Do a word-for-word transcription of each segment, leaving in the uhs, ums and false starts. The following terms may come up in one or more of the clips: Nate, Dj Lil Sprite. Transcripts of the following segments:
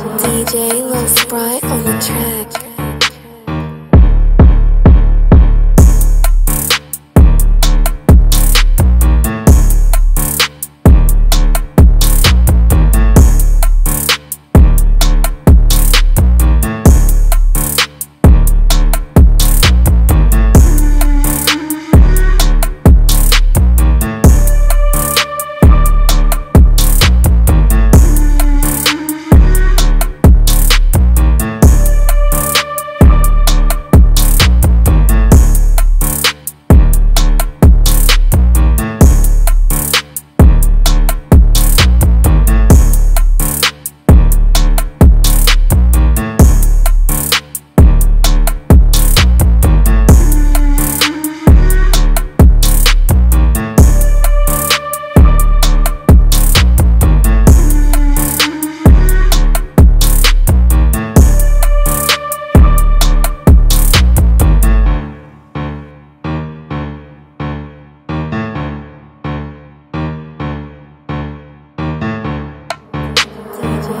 D J Lil Sprite on the track.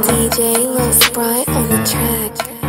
D J Lil Sprite on the track.